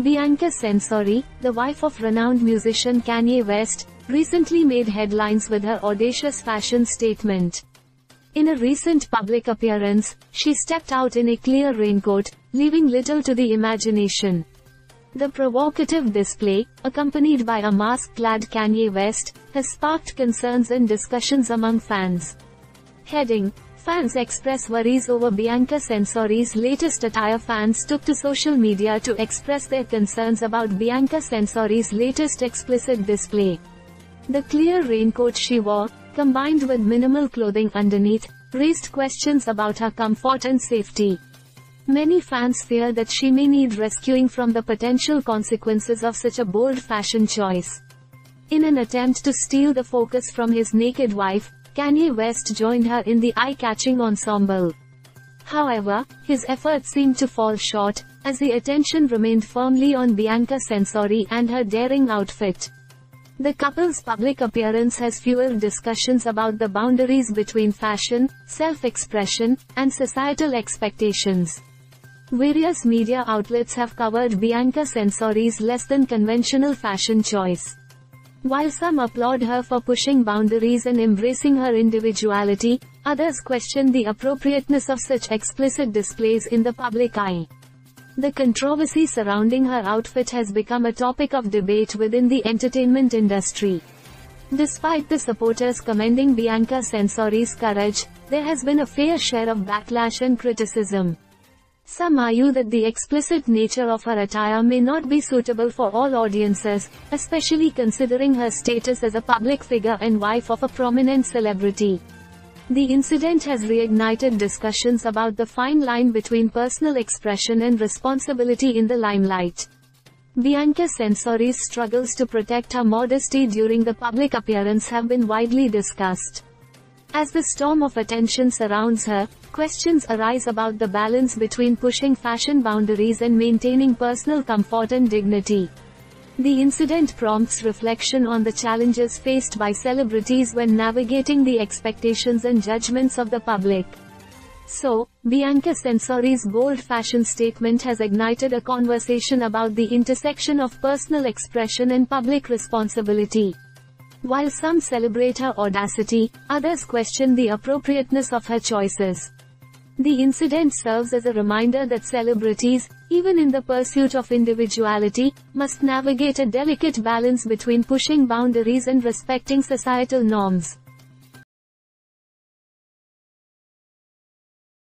Bianca Censori, the wife of renowned musician Kanye West, recently made headlines with her audacious fashion statement. In a recent public appearance, she stepped out in a clear raincoat, leaving little to the imagination. The provocative display, accompanied by a mask-clad Kanye West, has sparked concerns and discussions among fans. Heading: Fans express worries over Bianca Censori's latest attire. Fans took to social media to express their concerns about Bianca Censori's latest explicit display. The clear raincoat she wore, combined with minimal clothing underneath, raised questions about her comfort and safety. Many fans fear that she may need rescuing from the potential consequences of such a bold fashion choice. In an attempt to steal the focus from his naked wife, Kanye West joined her in the eye-catching ensemble. However, his efforts seemed to fall short, as the attention remained firmly on Bianca Censori and her daring outfit. The couple's public appearance has fueled discussions about the boundaries between fashion, self-expression, and societal expectations. Various media outlets have covered Bianca Censori's less-than-conventional fashion choice. While some applaud her for pushing boundaries and embracing her individuality, others question the appropriateness of such explicit displays in the public eye. The controversy surrounding her outfit has become a topic of debate within the entertainment industry. Despite the supporters commending Bianca Censori's courage, there has been a fair share of backlash and criticism. Some argue that the explicit nature of her attire may not be suitable for all audiences, especially considering her status as a public figure and wife of a prominent celebrity. The incident has reignited discussions about the fine line between personal expression and responsibility in the limelight. Bianca Censori's struggles to protect her modesty during the public appearance have been widely discussed. As the storm of attention surrounds her, questions arise about the balance between pushing fashion boundaries and maintaining personal comfort and dignity. The incident prompts reflection on the challenges faced by celebrities when navigating the expectations and judgments of the public. So, Bianca Censori's bold fashion statement has ignited a conversation about the intersection of personal expression and public responsibility. While some celebrate her audacity, others question the appropriateness of her choices. The incident serves as a reminder that celebrities, even in the pursuit of individuality, must navigate a delicate balance between pushing boundaries and respecting societal norms.